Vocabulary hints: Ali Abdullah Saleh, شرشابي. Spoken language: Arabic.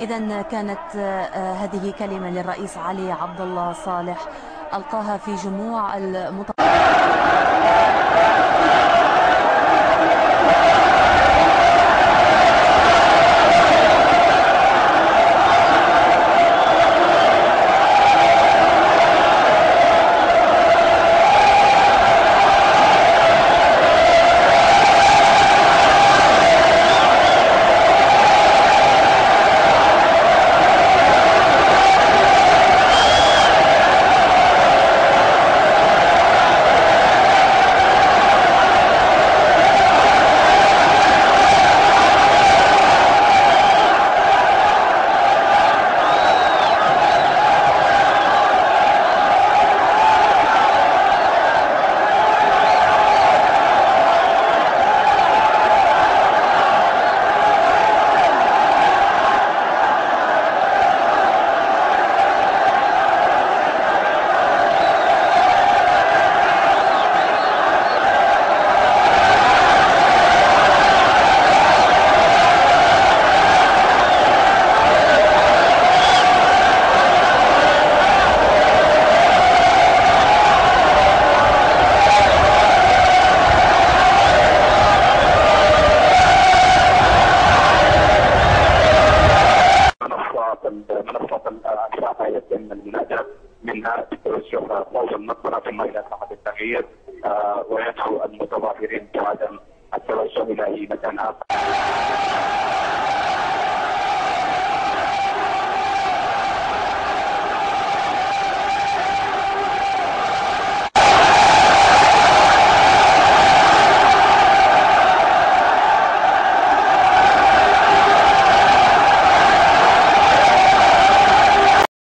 إذا كانت هذه كلمة للرئيس علي عبد الله صالح ألقاها في جموع ويدعو المتظاهرين بعدم التوجه الى مكان اخر.